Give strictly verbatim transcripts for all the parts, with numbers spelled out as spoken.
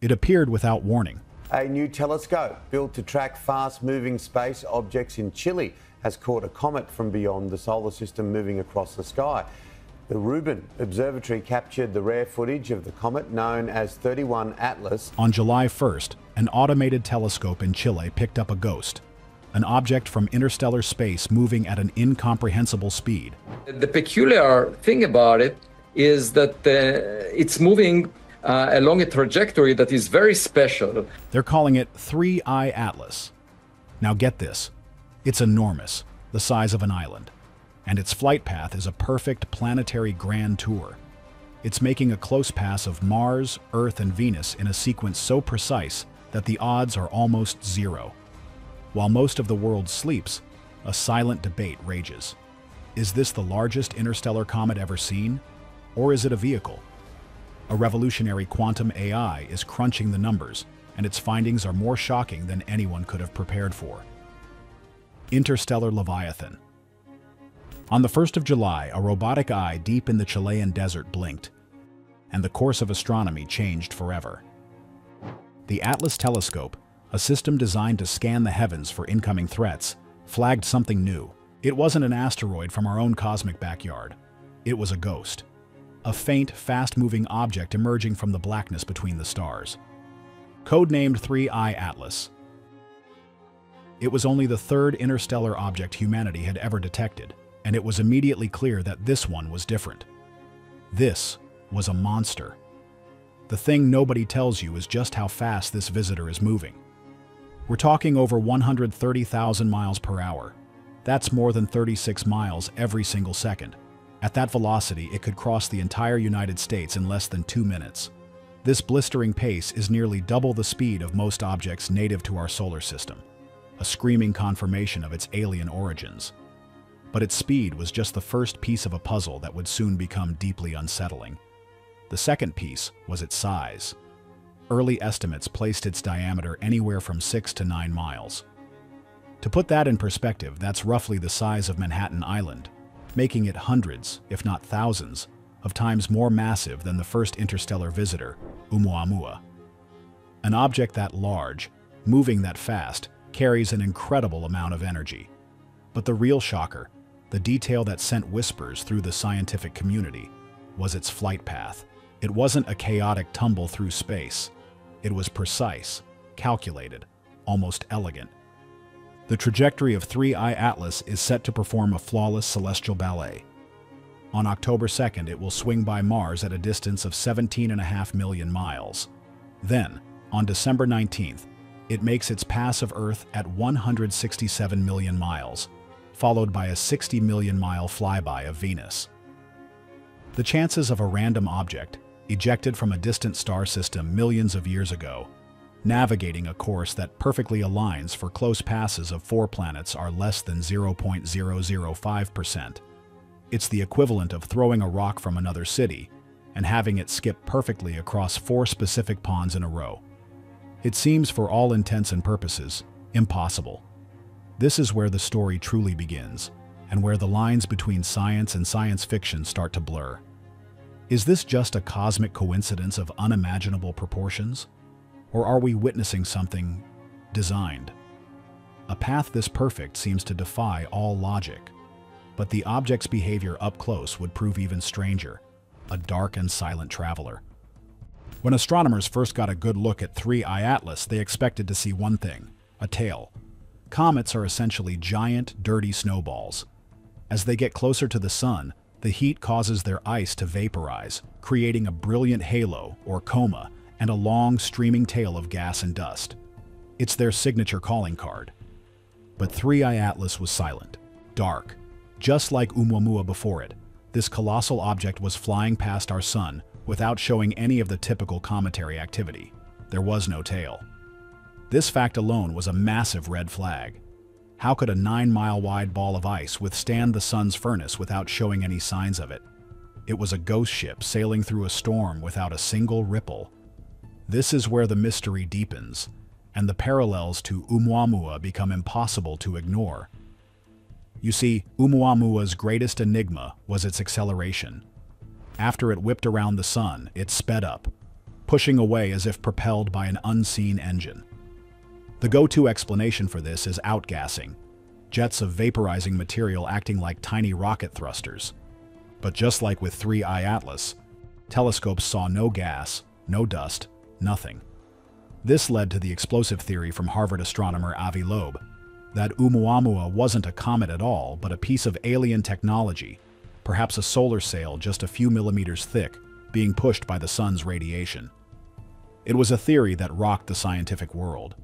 It appeared without warning. A new telescope built to track fast-moving space objects in Chile has caught a comet from beyond the solar system moving across the sky. The Rubin Observatory captured the rare footage of the comet known as three I atlas. On July first, an automated telescope in Chile picked up a ghost, an object from interstellar space moving at an incomprehensible speed. The peculiar thing about it is that uh, it's moving uh, along a trajectory that is very special. They're calling it three I atlas. Now get this, it's enormous, the size of an island, and its flight path is a perfect planetary grand tour. It's making a close pass of Mars, Earth, and Venus in a sequence so precise that the odds are almost zero. While most of the world sleeps, a silent debate rages. Is this the largest interstellar comet ever seen, or is it a vehicle? A revolutionary quantum A I is crunching the numbers, and its findings are more shocking than anyone could have prepared for. Interstellar Leviathan. On the first of July, a robotic eye deep in the Chilean desert blinked, and the course of astronomy changed forever. The Atlas telescope, a system designed to scan the heavens for incoming threats, flagged something new. It wasn't an asteroid from our own cosmic backyard. It was a ghost, a faint, fast-moving object emerging from the blackness between the stars. Codenamed three I atlas. It was only the third interstellar object humanity had ever detected, and it was immediately clear that this one was different. This was a monster. The thing nobody tells you is just how fast this visitor is moving. We're talking over one hundred thirty thousand miles per hour. That's more than thirty-six miles every single second. At that velocity, it could cross the entire United States in less than two minutes. This blistering pace is nearly double the speed of most objects native to our solar system, a screaming confirmation of its alien origins. But its speed was just the first piece of a puzzle that would soon become deeply unsettling. The second piece was its size. Early estimates placed its diameter anywhere from six to nine miles. To put that in perspective, that's roughly the size of Manhattan Island, making it hundreds, if not thousands, of times more massive than the first interstellar visitor, 'Oumuamua. An object that large, moving that fast, carries an incredible amount of energy. But the real shocker, the detail that sent whispers through the scientific community, was its flight path. It wasn't a chaotic tumble through space. It was precise, calculated, almost elegant. The trajectory of three I atlas is set to perform a flawless celestial ballet. On October second, it will swing by Mars at a distance of seventeen and a half million miles. Then, on December nineteenth, it makes its pass of Earth at one hundred sixty-seven million miles, followed by a sixty million mile flyby of Venus. The chances of a random object, ejected from a distant star system millions of years ago, navigating a course that perfectly aligns for close passes of four planets are less than zero point zero zero five percent. It's the equivalent of throwing a rock from another city and having it skip perfectly across four specific ponds in a row. It seems, for all intents and purposes, impossible. This is where the story truly begins, and where the lines between science and science fiction start to blur. Is this just a cosmic coincidence of unimaginable proportions? Or are we witnessing something designed? A path this perfect seems to defy all logic, but the object's behavior up close would prove even stranger, a dark and silent traveler. When astronomers first got a good look at three I atlas, they expected to see one thing, a tail. Comets are essentially giant, dirty snowballs. As they get closer to the sun, the heat causes their ice to vaporize, creating a brilliant halo, or coma, and a long, streaming tail of gas and dust. It's their signature calling card. But three I atlas was silent, dark. Just like 'Oumuamua before it, this colossal object was flying past our sun without showing any of the typical cometary activity. There was no tail. This fact alone was a massive red flag. How could a nine-mile-wide ball of ice withstand the sun's furnace without showing any signs of it? It was a ghost ship sailing through a storm without a single ripple. This is where the mystery deepens, and the parallels to 'Oumuamua become impossible to ignore. You see, 'Oumuamua's greatest enigma was its acceleration. After it whipped around the sun, it sped up, pushing away as if propelled by an unseen engine. The go-to explanation for this is outgassing, jets of vaporizing material acting like tiny rocket thrusters. But just like with three I atlas, telescopes saw no gas, no dust, nothing. This led to the explosive theory from Harvard astronomer Avi Loeb that 'Oumuamua wasn't a comet at all, but a piece of alien technology, perhaps a solar sail just a few millimeters thick, being pushed by the sun's radiation. It was a theory that rocked the scientific world.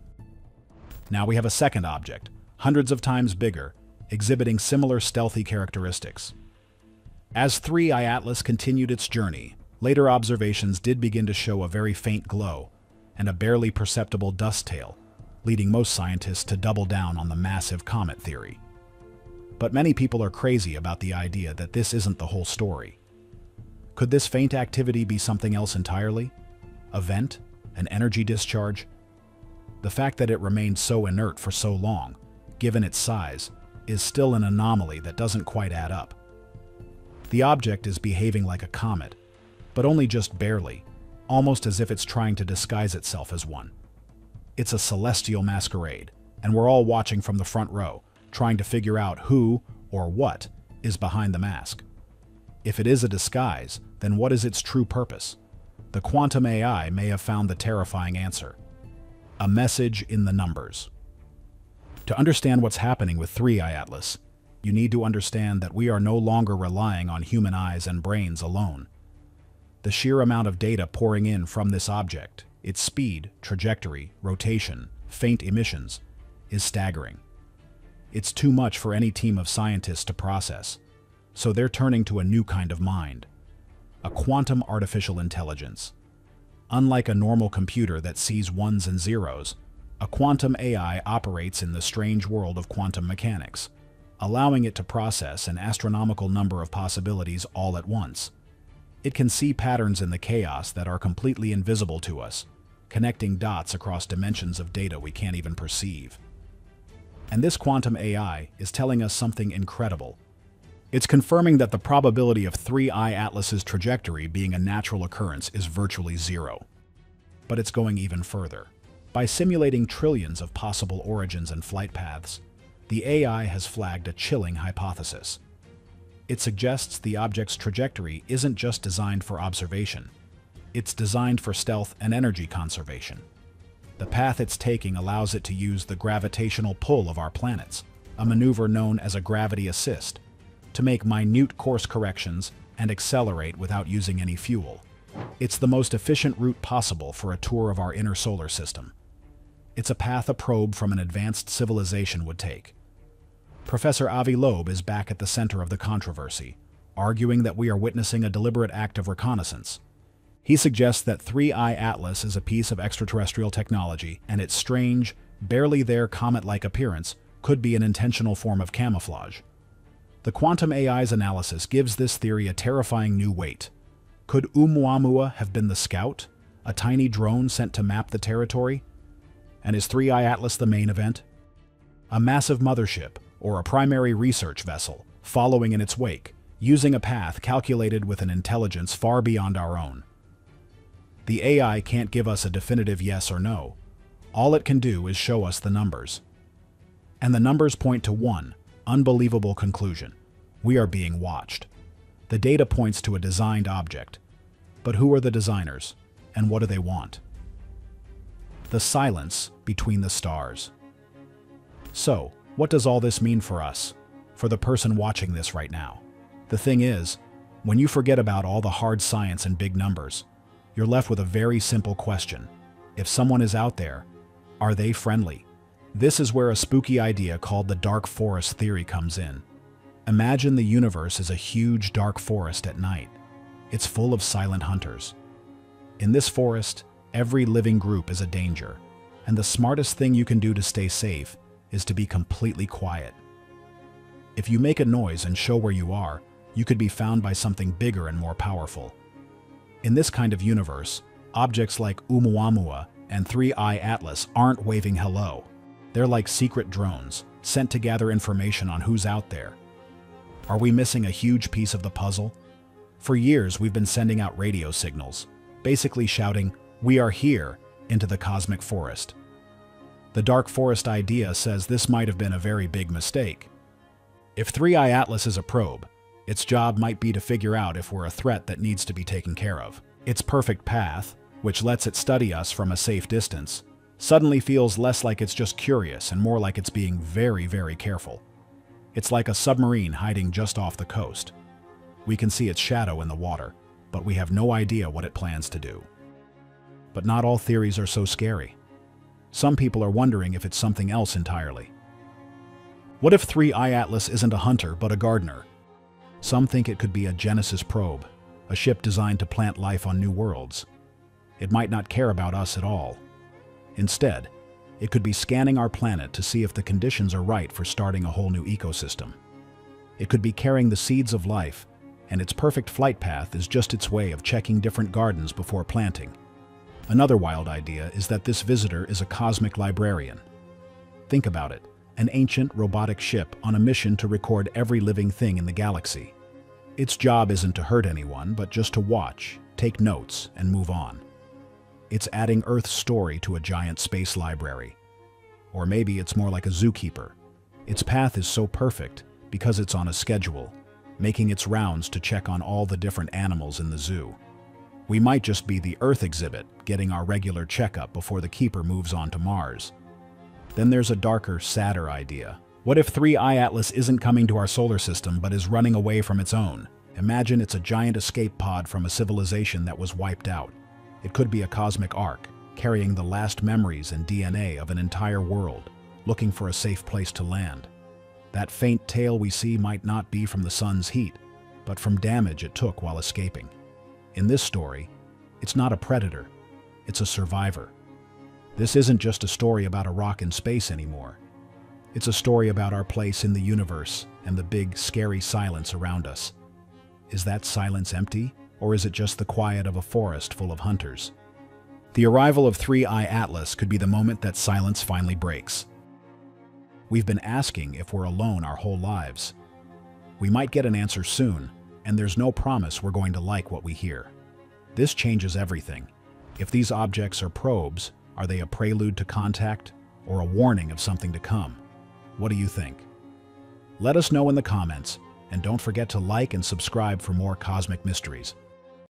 Now we have a second object, hundreds of times bigger, exhibiting similar stealthy characteristics. As three I atlas continued its journey, later observations did begin to show a very faint glow and a barely perceptible dust tail, leading most scientists to double down on the massive comet theory. But many people are crazy about the idea that this isn't the whole story. Could this faint activity be something else entirely? A vent? An energy discharge? The fact that it remained so inert for so long, given its size, is still an anomaly that doesn't quite add up. The object is behaving like a comet, but only just barely, almost as if it's trying to disguise itself as one. It's a celestial masquerade, and we're all watching from the front row, trying to figure out who, or what, is behind the mask. If it is a disguise, then what is its true purpose? The quantum A I may have found the terrifying answer. A message in the numbers. To understand what's happening with three I atlas, you need to understand that we are no longer relying on human eyes and brains alone. The sheer amount of data pouring in from this object, its speed, trajectory, rotation, faint emissions, is staggering. It's too much for any team of scientists to process, so they're turning to a new kind of mind, a quantum artificial intelligence. Unlike a normal computer that sees ones and zeros, a quantum A I operates in the strange world of quantum mechanics, allowing it to process an astronomical number of possibilities all at once. It can see patterns in the chaos that are completely invisible to us, connecting dots across dimensions of data we can't even perceive. And this quantum A I is telling us something incredible. It's confirming that the probability of three I atlas's trajectory being a natural occurrence is virtually zero. But it's going even further. By simulating trillions of possible origins and flight paths, the A I has flagged a chilling hypothesis. It suggests the object's trajectory isn't just designed for observation. It's designed for stealth and energy conservation. The path it's taking allows it to use the gravitational pull of our planets, a maneuver known as a gravity assist, to make minute course corrections and accelerate without using any fuel. It's the most efficient route possible for a tour of our inner solar system. It's a path a probe from an advanced civilization would take. Professor Avi Loeb is back at the center of the controversy, arguing that we are witnessing a deliberate act of reconnaissance. He suggests that three I atlas is a piece of extraterrestrial technology, and its strange, barely there comet-like appearance could be an intentional form of camouflage. The quantum A I's analysis gives this theory a terrifying new weight. Could 'Oumuamua have been the scout, a tiny drone sent to map the territory? And is three I atlas the main event? A massive mothership, or a primary research vessel, following in its wake, using a path calculated with an intelligence far beyond our own. The A I can't give us a definitive yes or no. All it can do is show us the numbers. And the numbers point to one unbelievable conclusion. We are being watched. The data points to a designed object. But who are the designers, and what do they want? The silence between the stars. So, what does all this mean for us, for the person watching this right now? The thing is, when you forget about all the hard science and big numbers, you're left with a very simple question. If someone is out there, are they friendly? This is where a spooky idea called the dark forest theory comes in. Imagine the universe is a huge dark forest at night. It's full of silent hunters. In this forest, every living group is a danger, and the smartest thing you can do to stay safe is to be completely quiet. If you make a noise and show where you are, you could be found by something bigger and more powerful. In this kind of universe, objects like 'Oumuamua and three I atlas aren't waving hello. They're like secret drones, sent to gather information on who's out there. Are we missing a huge piece of the puzzle? For years, we've been sending out radio signals, basically shouting, we are here, into the cosmic forest. The dark forest idea says this might have been a very big mistake. If three I atlas is a probe, its job might be to figure out if we're a threat that needs to be taken care of. Its perfect path, which lets it study us from a safe distance, suddenly feels less like it's just curious and more like it's being very, very careful. It's like a submarine hiding just off the coast. We can see its shadow in the water, but we have no idea what it plans to do. But not all theories are so scary. Some people are wondering if it's something else entirely. What if three I atlas isn't a hunter but a gardener? Some think it could be a Genesis probe, a ship designed to plant life on new worlds. It might not care about us at all. Instead, it could be scanning our planet to see if the conditions are right for starting a whole new ecosystem. It could be carrying the seeds of life, and its perfect flight path is just its way of checking different gardens before planting. Another wild idea is that this visitor is a cosmic librarian. Think about it, an ancient robotic ship on a mission to record every living thing in the galaxy. Its job isn't to hurt anyone, but just to watch, take notes, and move on. It's adding Earth's story to a giant space library. Or maybe it's more like a zookeeper. Its path is so perfect because it's on a schedule, making its rounds to check on all the different animals in the zoo. We might just be the Earth exhibit, getting our regular checkup before the keeper moves on to Mars. Then there's a darker, sadder idea. What if three I atlas isn't coming to our solar system but is running away from its own? Imagine it's a giant escape pod from a civilization that was wiped out. It could be a cosmic ark, carrying the last memories and D N A of an entire world, looking for a safe place to land. That faint tail we see might not be from the sun's heat, but from damage it took while escaping. In this story, it's not a predator, it's a survivor. This isn't just a story about a rock in space anymore. It's a story about our place in the universe and the big, scary silence around us. Is that silence empty? Or is it just the quiet of a forest full of hunters? The arrival of three I atlas could be the moment that silence finally breaks. We've been asking if we're alone our whole lives. We might get an answer soon, and there's no promise we're going to like what we hear. This changes everything. If these objects are probes, are they a prelude to contact or a warning of something to come? What do you think? Let us know in the comments, and don't forget to like and subscribe for more cosmic mysteries.